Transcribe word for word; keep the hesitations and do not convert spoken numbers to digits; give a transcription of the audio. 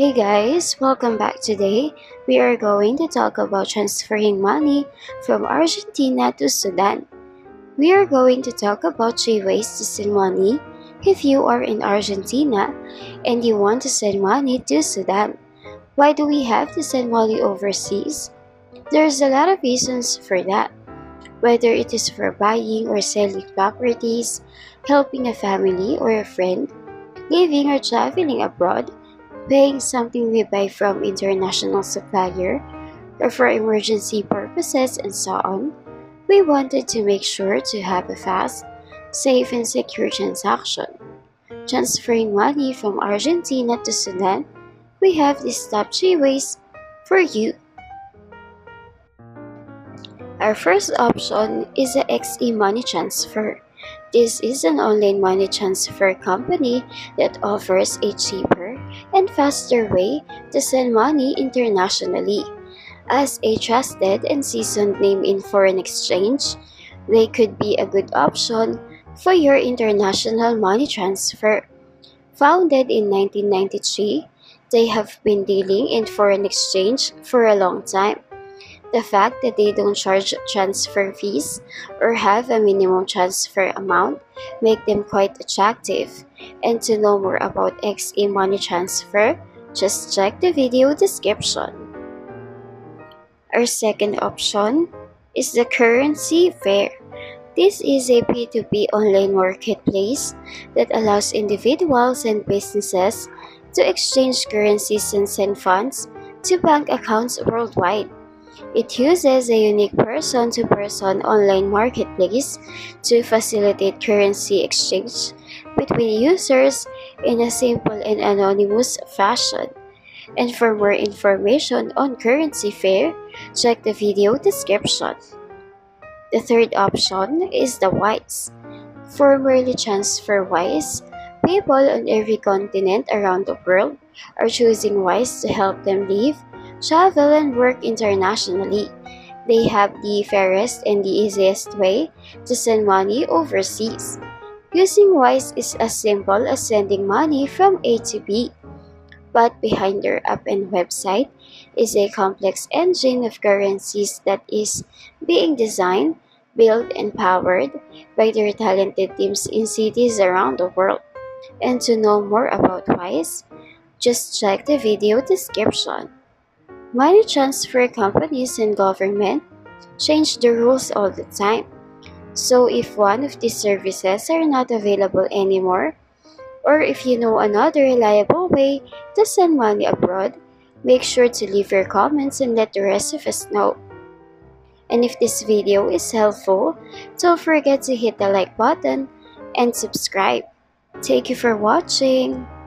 Hey guys, welcome back. Today, we are going to talk about transferring money from Argentina to Sudan. We are going to talk about three ways to send money if you are in Argentina and you want to send money to Sudan. Why do we have to send money overseas? There's a lot of reasons for that. Whether it is for buying or selling properties, helping a family or a friend, living or traveling abroad, paying something we buy from international supplier, or for emergency purposes and so on, we wanted to make sure to have a fast, safe and secure transaction. Transferring money from Argentina to Sudan, we have these top three ways for you. Our first option is the X E Money Transfer. This is an online money transfer company that offers a cheaper and faster way to send money internationally. As a trusted and seasoned name in foreign exchange, they could be a good option for your international money transfer. Founded in nineteen ninety-three, they have been dealing in foreign exchange for a long time. The fact that they don't charge transfer fees or have a minimum transfer amount make them quite attractive. And to know more about X E Money Transfer, just check the video description. Our second option is the Currency Fair. This is a P two P online marketplace that allows individuals and businesses to exchange currencies and send funds to bank accounts worldwide. It uses a unique person-to-person online marketplace to facilitate currency exchange between users in a simple and anonymous fashion. And for more information on Currency Fair, check the video description. The third option is the Wise. Formerly transfer Wise, people on every continent around the world are choosing Wise to help them live, travel and work internationally. They have the fairest and the easiest way to send money overseas. Using Wise is as simple as sending money from A to B. But behind their app and website is a complex engine of currencies that is being designed, built, and powered by their talented teams in cities around the world. And to know more about Wise, just check the video description. Money transfer companies and government change the rules all the time. So if one of these services are not available anymore, or if you know another reliable way to send money abroad, make sure to leave your comments and let the rest of us know. And if this video is helpful, don't forget to hit the like button and subscribe. Thank you for watching.